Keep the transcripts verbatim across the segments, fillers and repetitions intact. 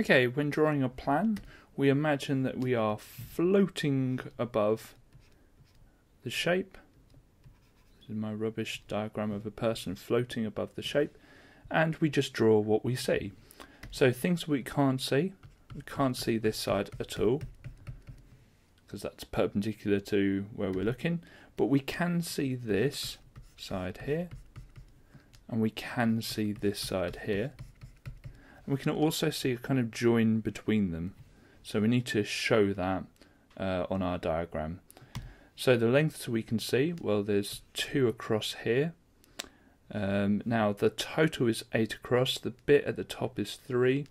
Okay, when drawing a plan, we imagine that we are floating above the shape. This is my rubbish diagram of a person floating above the shape, and we just draw what we see. So things we can't see, we can't see this side at all, because that's perpendicular to where we're looking, but we can see this side here, and we can see this side here, and we can also see a kind of join between them, so we need to show that uh, on our diagram. So the lengths we can see, well, there's two across here. Um, now the total is eight across, the bit at the top is three,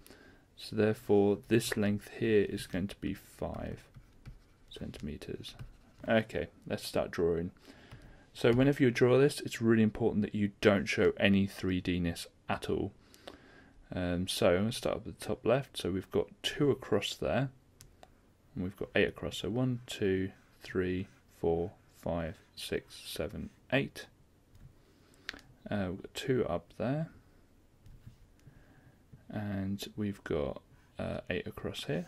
so therefore this length here is going to be five centimeters. Okay, let's start drawing. So whenever you draw this, it's really important that you don't show any three D-ness at all. Um, so I'm going to start with the top left. So we've got two across there, and we've got eight across. So one, two, three, four, five, six, seven, eight. Uh, we've got two up there, and we've got uh, eight across here.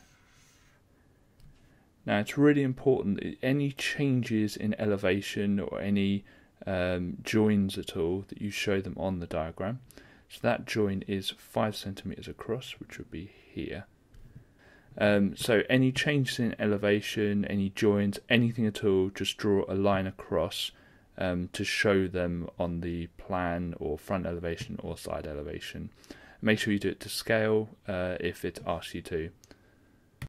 Now it's really important that any changes in elevation or any um, joins at all that you show them on the diagram. So that join is five centimeters across, which would be here. Um, so any changes in elevation, any joins, anything at all, just draw a line across um, to show them on the plan or front elevation or side elevation. Make sure you do it to scale uh, if it asks you to.